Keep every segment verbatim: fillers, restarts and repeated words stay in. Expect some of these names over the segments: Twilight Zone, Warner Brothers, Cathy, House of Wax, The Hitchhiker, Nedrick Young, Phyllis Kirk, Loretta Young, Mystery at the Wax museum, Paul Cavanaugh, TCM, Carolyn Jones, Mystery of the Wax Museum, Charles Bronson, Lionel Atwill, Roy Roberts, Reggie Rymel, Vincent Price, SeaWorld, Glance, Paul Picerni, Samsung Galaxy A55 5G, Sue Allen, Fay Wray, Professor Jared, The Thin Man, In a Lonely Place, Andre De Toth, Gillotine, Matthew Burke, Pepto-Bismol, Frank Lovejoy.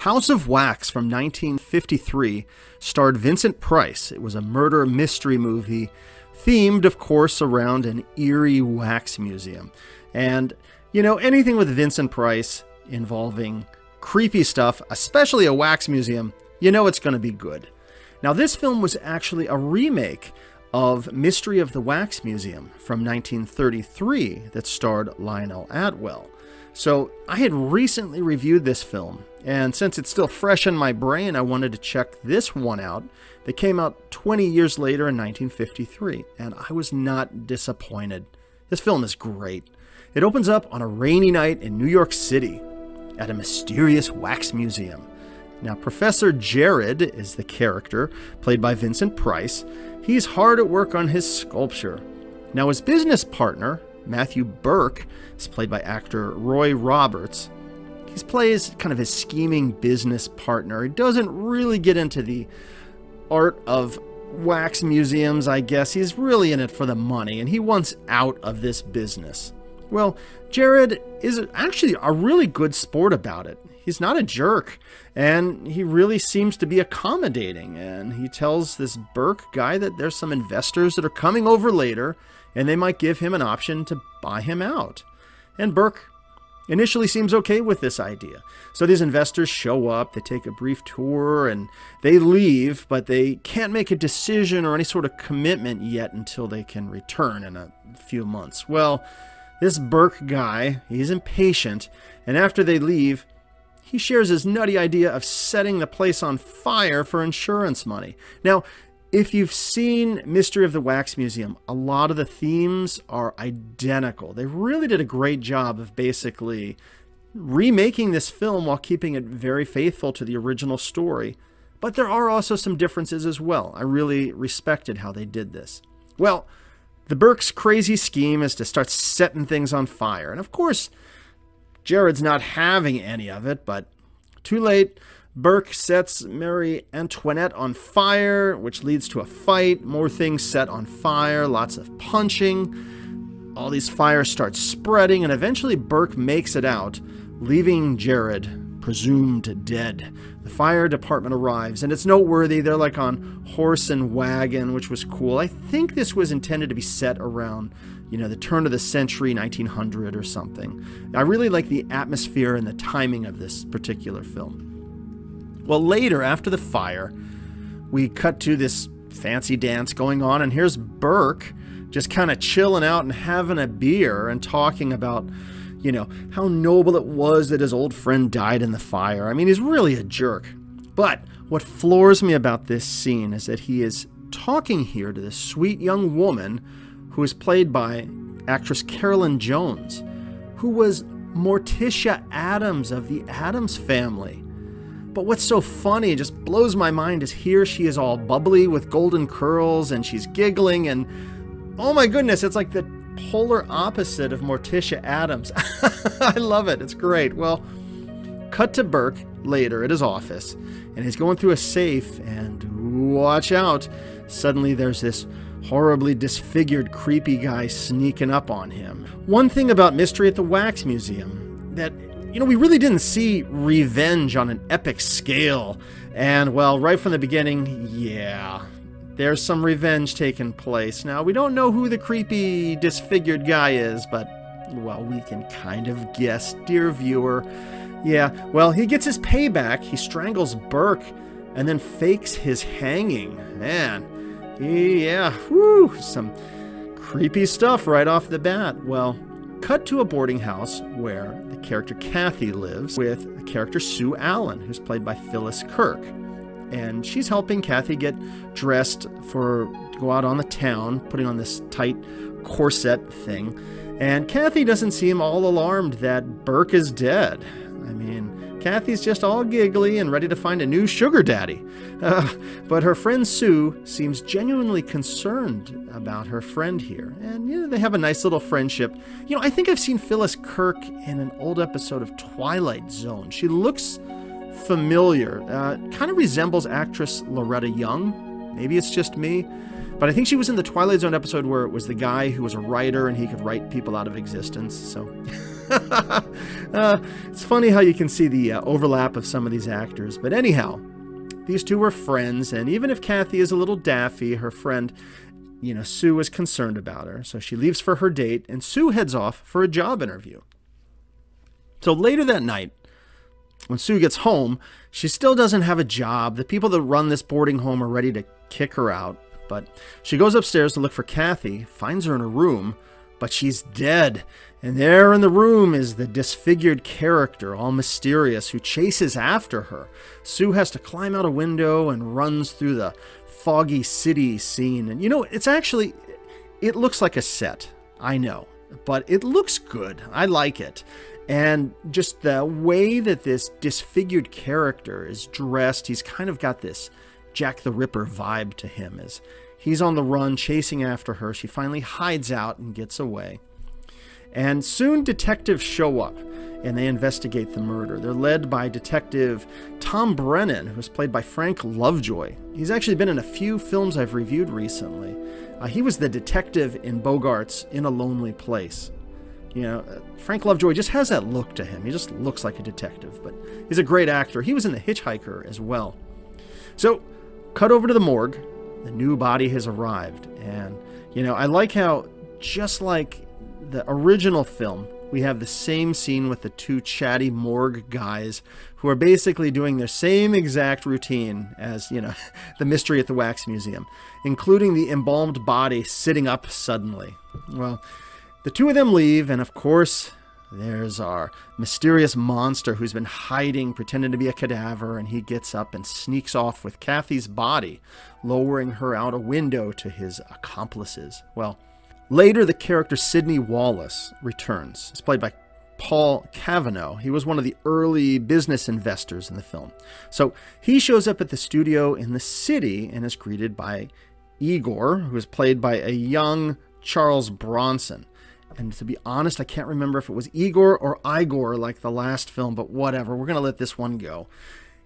House of Wax from nineteen fifty-three starred Vincent Price. It was a murder mystery movie themed, of course, around an eerie wax museum. And, you know, anything with Vincent Price involving creepy stuff, especially a wax museum, you know it's going to be good. Now, this film was actually a remake of Mystery of the Wax Museum from nineteen thirty-three that starred Lionel Atwill. So I had recently reviewed this film, and since it's still fresh in my brain, I wanted to check this one out that came out twenty years later in nineteen fifty-three, and I was not disappointed. This film is great. It opens up on a rainy night in New York City at a mysterious wax museum. Now, Professor Jared is the character, played by Vincent Price. He's hard at work on his sculpture. Now, his business partner, Matthew Burke, is played by actor Roy Roberts. He plays kind of his scheming business partner. He doesn't really get into the art of wax museums, I guess. He's really in it for the money, and he wants out of this business. Well, Jared is actually a really good sport about it. He's not a jerk, and he really seems to be accommodating. And he tells this Burke guy that there's some investors that are coming over later, and they might give him an option to buy him out. And Burke initially seems okay with this idea. So these investors show up, they take a brief tour, and they leave, but they can't make a decision or any sort of commitment yet until they can return in a few months. Well, this Burke guy, he's impatient, and after they leave, he shares his nutty idea of setting the place on fire for insurance money. Now, if you've seen Mystery of the Wax Museum, a lot of the themes are identical. They really did a great job of basically remaking this film while keeping it very faithful to the original story. But there are also some differences as well. I really respected how they did this. Well, the Burke's crazy scheme is to start setting things on fire. And of course, Jared's not having any of it, but too late. Burke sets Marie Antoinette on fire, which leads to a fight, more things set on fire, lots of punching. All these fires start spreading, and eventually Burke makes it out, leaving Jared presumed dead. The fire department arrives, and it's noteworthy. They're like on horse and wagon, which was cool. I think this was intended to be set around, you know, the turn of the century, nineteen hundred or something. I really like the atmosphere and the timing of this particular film. Well, later, after the fire, we cut to this fancy dance going on, and here's Burke just kind of chilling out and having a beer and talking about, you know, how noble it was that his old friend died in the fire. I mean, he's really a jerk. But what floors me about this scene is that he is talking here to this sweet young woman who is played by actress Carolyn Jones, who was Morticia Addams of the Addams Family. But what's so funny, just blows my mind, is here she is all bubbly with golden curls and she's giggling and, oh my goodness, it's like the polar opposite of Morticia Addams. I love it. It's great. Well, cut to Burke later at his office, and he's going through a safe, and watch out. Suddenly there's this horribly disfigured, creepy guy sneaking up on him. One thing about Mystery at the Wax Museum that, you know, we really didn't see revenge on an epic scale. And, well, right from the beginning, yeah, there's some revenge taking place. Now, we don't know who the creepy, disfigured guy is, but, well, we can kind of guess, dear viewer. Yeah, well, he gets his payback. He strangles Burke and then fakes his hanging. Man, yeah, whew, some creepy stuff right off the bat. Well, cut to a boarding house where the character Cathy lives with the character Sue Allen, who's played by Phyllis Kirk. And she's helping Cathy get dressed for to go out on the town, putting on this tight corset thing. And Cathy doesn't seem all alarmed that Burke is dead. I mean, Cathy's just all giggly and ready to find a new sugar daddy. Uh, but her friend Sue seems genuinely concerned about her friend here. And, you know, they have a nice little friendship. You know, I think I've seen Phyllis Kirk in an old episode of Twilight Zone. She looks familiar. Uh, kind of resembles actress Loretta Young. Maybe it's just me. But I think she was in the Twilight Zone episode where it was the guy who was a writer and he could write people out of existence. So uh, it's funny how you can see the uh, overlap of some of these actors. But anyhow, these two were friends, and even if Cathy is a little daffy, her friend, you know, Sue is concerned about her. So she leaves for her date, and Sue heads off for a job interview. So later that night, when Sue gets home, she still doesn't have a job. The people that run this boarding home are ready to kick her out. But she goes upstairs to look for Cathy, finds her in her room, but she's dead. And there in the room is the disfigured character, all mysterious, who chases after her. Sue has to climb out a window and runs through the foggy city scene. And you know, it's actually, it looks like a set, I know, but it looks good. I like it. And just the way that this disfigured character is dressed, he's kind of got this Jack the Ripper vibe to him as he's on the run chasing after her. She finally hides out and gets away. And soon detectives show up and they investigate the murder. They're led by Detective Tom Brennan, who's played by Frank Lovejoy. He's actually been in a few films I've reviewed recently. Uh, he was the detective in Bogart's In a Lonely Place. You know, Frank Lovejoy just has that look to him. He just looks like a detective, but he's a great actor. He was in The Hitchhiker as well. So, cut over to the morgue. The new body has arrived. And, you know, I like how, just like the original film, we have the same scene with the two chatty morgue guys who are basically doing their same exact routine as, you know, the Mystery at the Wax Museum, including the embalmed body sitting up suddenly. Well, the two of them leave, and of course, there's our mysterious monster who's been hiding, pretending to be a cadaver, and he gets up and sneaks off with Cathy's body, lowering her out a window to his accomplices. Well, later the character Sidney Wallace returns. It's played by Paul Cavanaugh. He was one of the early business investors in the film. So he shows up at the studio in the city and is greeted by Igor, who is played by a young Charles Bronson. And to be honest, I can't remember if it was Igor or Igor like the last film, but whatever. We're going to let this one go.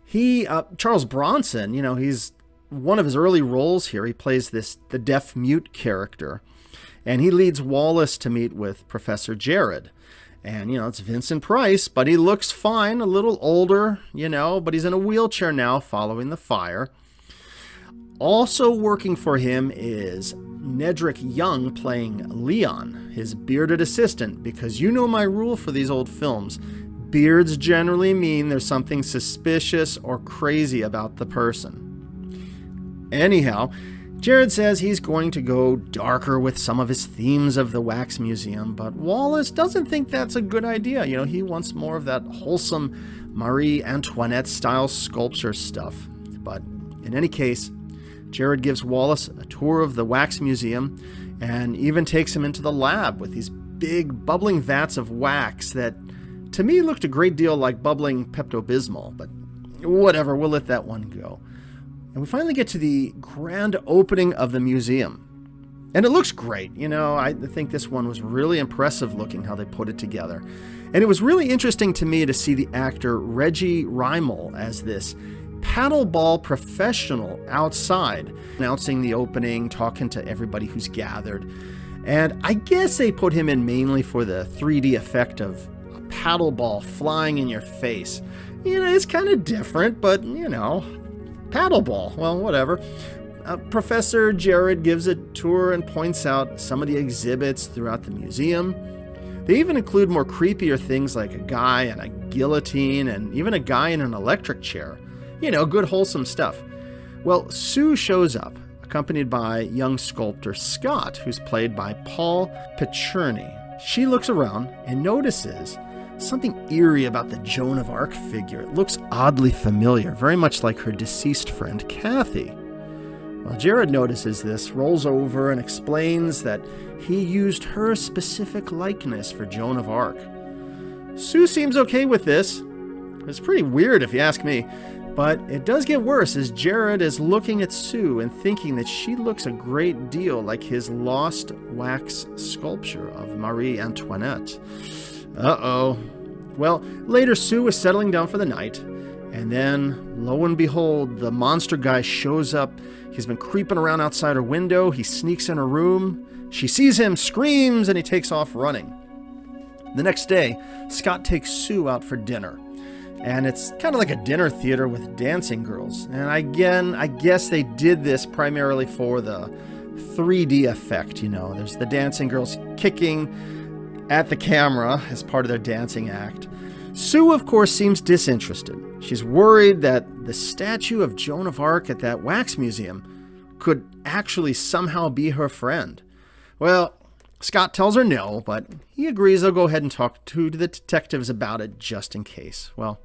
He, uh, Charles Bronson, you know, he's one of his early roles here. He plays this, the deaf-mute character. And he leads Wallace to meet with Professor Jared. And, you know, it's Vincent Price, but he looks fine, a little older, you know, but he's in a wheelchair now following the fire. Also working for him is Nedrick Young playing Leon, his bearded assistant, because you know my rule for these old films. Beards generally mean there's something suspicious or crazy about the person. Anyhow, Jared says he's going to go darker with some of his themes of the Wax Museum, but Wallace doesn't think that's a good idea. You know, he wants more of that wholesome Marie Antoinette-style sculpture stuff. But in any case, Jared gives Wallace a tour of the Wax Museum and even takes him into the lab with these big bubbling vats of wax that to me looked a great deal like bubbling Pepto-Bismol, but whatever, we'll let that one go. And we finally get to the grand opening of the museum. And it looks great. You know, I think this one was really impressive looking how they put it together. And it was really interesting to me to see the actor Reggie Rymel as this paddleball professional outside, announcing the opening, talking to everybody who's gathered. And I guess they put him in mainly for the three D effect of a paddleball flying in your face. You know, it's kind of different, but, you know, paddleball, well, whatever. Uh, Professor Jared gives a tour and points out some of the exhibits throughout the museum. They even include more creepier things like a guy in a guillotine and even a guy in an electric chair. You know, good wholesome stuff. Well, Sue shows up, accompanied by young sculptor Scott, who's played by Paul Picerni. She looks around and notices something eerie about the Joan of Arc figure. It looks oddly familiar, very much like her deceased friend Cathy. Well, Jared notices this, rolls over, and explains that he used her specific likeness for Joan of Arc. Sue seems okay with this. It's pretty weird if you ask me. But it does get worse as Jared is looking at Sue and thinking that she looks a great deal like his lost wax sculpture of Marie Antoinette. Uh-oh. Well, later Sue is settling down for the night, and then, lo and behold, the monster guy shows up. He's been creeping around outside her window. He sneaks in her room. She sees him, screams, and he takes off running. The next day, Scott takes Sue out for dinner. And it's kind of like a dinner theater with dancing girls. And again, I guess they did this primarily for the three D effect, you know. There's the dancing girls kicking at the camera as part of their dancing act. Sue, of course, seems disinterested. She's worried that the statue of Joan of Arc at that wax museum could actually somehow be her friend. Well, Scott tells her no, but he agrees they'll go ahead and talk to the detectives about it just in case. Well,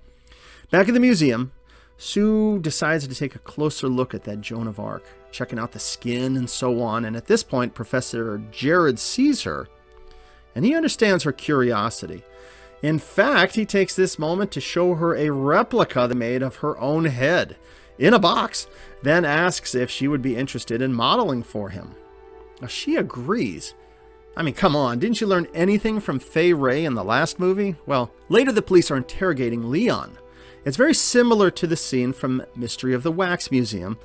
back at the museum, Sue decides to take a closer look at that Joan of Arc, checking out the skin and so on, and at this point, Professor Jared sees her, and he understands her curiosity. In fact, he takes this moment to show her a replica they made of her own head in a box, then asks if she would be interested in modeling for him. Now, she agrees. I mean, come on, didn't you learn anything from Fay Wray in the last movie? Well, later the police are interrogating Leon. It's very similar to the scene from Mystery of the Wax Museum,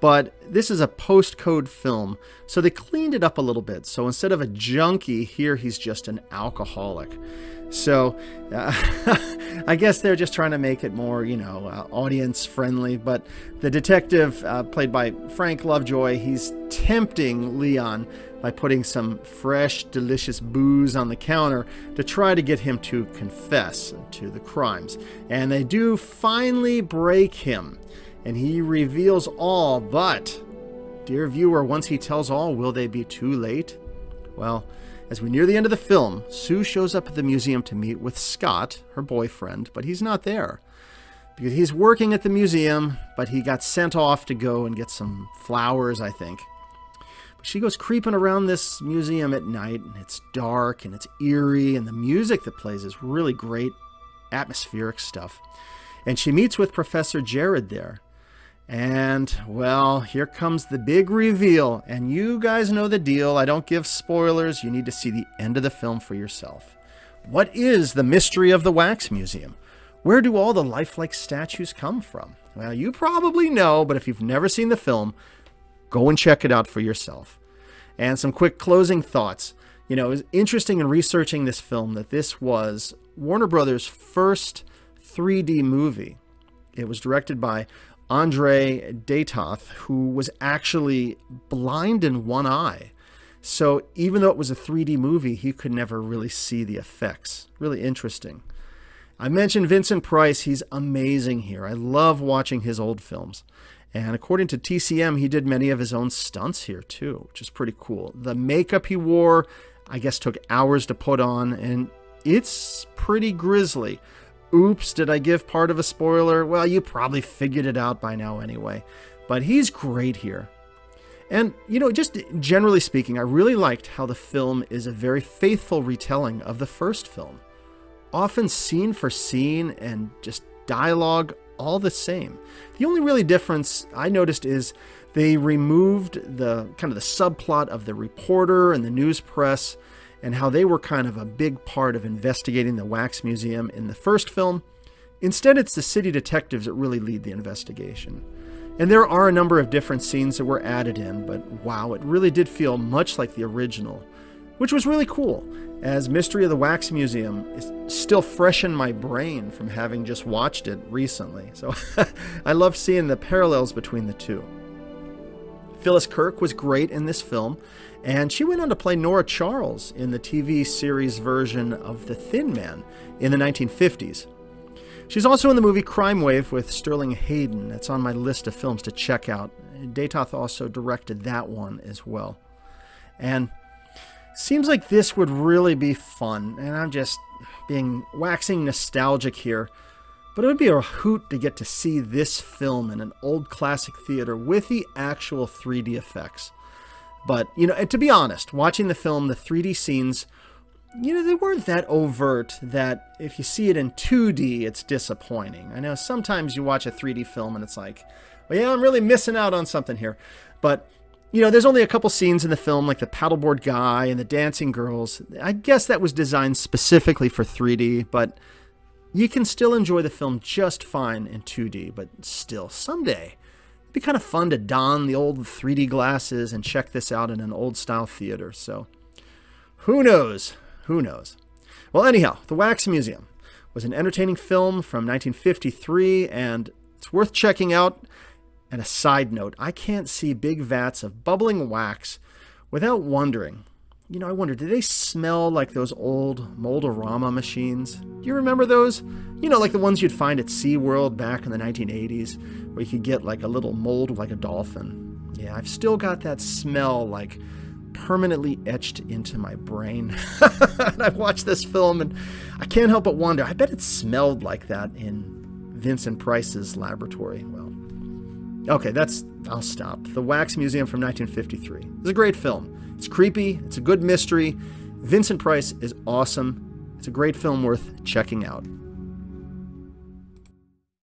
but this is a postcode film, so they cleaned it up a little bit. So instead of a junkie, here he's just an alcoholic. So uh, I guess they're just trying to make it more, you know, uh, audience friendly. But the detective, uh, played by Frank Lovejoy, he's tempting Leon by putting some fresh, delicious booze on the counter to try to get him to confess to the crimes. And they do finally break him. And he reveals all, but, dear viewer, once he tells all, will they be too late? Well, as we near the end of the film, Sue shows up at the museum to meet with Scott, her boyfriend, but he's not there. Because he's working at the museum, but he got sent off to go and get some flowers, I think. But she goes creeping around this museum at night, and it's dark, and it's eerie, and the music that plays is really great, atmospheric stuff. And she meets with Professor Jared there. And, well, here comes the big reveal, and you guys know the deal. I don't give spoilers. You need to see the end of the film for yourself. What is the mystery of the Wax Museum? Where do all the lifelike statues come from? Well, you probably know, but if you've never seen the film, go and check it out for yourself. And some quick closing thoughts. You know, it was interesting in researching this film that this was Warner Brothers' first three D movie. It was directed by Andre De Toth, who was actually blind in one eye. So even though it was a three D movie, he could never really see the effects. Really interesting. I mentioned Vincent Price. He's amazing here. I love watching his old films. And according to T C M, he did many of his own stunts here too, which is pretty cool. The makeup he wore, I guess, took hours to put on, and it's pretty grisly. Oops, did I give part of a spoiler? Well, you probably figured it out by now anyway. But he's great here. And, you know, just generally speaking, I really liked how the film is a very faithful retelling of the first film. Often scene for scene and just dialogue all the same. The only really difference I noticed is they removed the kind of the subplot of the reporter and the news press, and how they were kind of a big part of investigating the Wax Museum in the first film. Instead, it's the city detectives that really lead the investigation. And there are a number of different scenes that were added in, but wow, it really did feel much like the original, which was really cool, as Mystery of the Wax Museum is still fresh in my brain from having just watched it recently. So I love seeing the parallels between the two. Phyllis Kirk was great in this film, and she went on to play Nora Charles in the T V series version of The Thin Man in the nineteen fifties. She's also in the movie Crime Wave with Sterling Hayden. That's on my list of films to check out. De Toth also directed that one as well. And seems like this would really be fun, and I'm just being waxing nostalgic here. But it would be a hoot to get to see this film in an old classic theater with the actual three D effects. But, you know, and to be honest, watching the film, the three D scenes, you know, they weren't that overt that if you see it in two D, it's disappointing. I know sometimes you watch a three D film and it's like, well, yeah, I'm really missing out on something here. But, you know, there's only a couple scenes in the film, like the paddleboard guy and the dancing girls. I guess that was designed specifically for three D, but you can still enjoy the film just fine in two D, but still, someday, it'd be kind of fun to don the old three D glasses and check this out in an old-style theater. So, who knows? Who knows? Well, anyhow, The Wax Museum was an entertaining film from nineteen fifty-three, and it's worth checking out. And a side note, I can't see big vats of bubbling wax without wondering, you know, I wonder, do they smell like those old Moldorama machines? Do you remember those? You know, like the ones you'd find at SeaWorld back in the nineteen eighties, where you could get like a little mold like a dolphin. Yeah, I've still got that smell like permanently etched into my brain. And I've watched this film and I can't help but wonder, I bet it smelled like that in Vincent Price's laboratory. Well, okay, that's, I'll stop. The Wax Museum from nineteen fifty-three. It's a great film. It's creepy. It's a good mystery. Vincent Price is awesome. It's a great film worth checking out.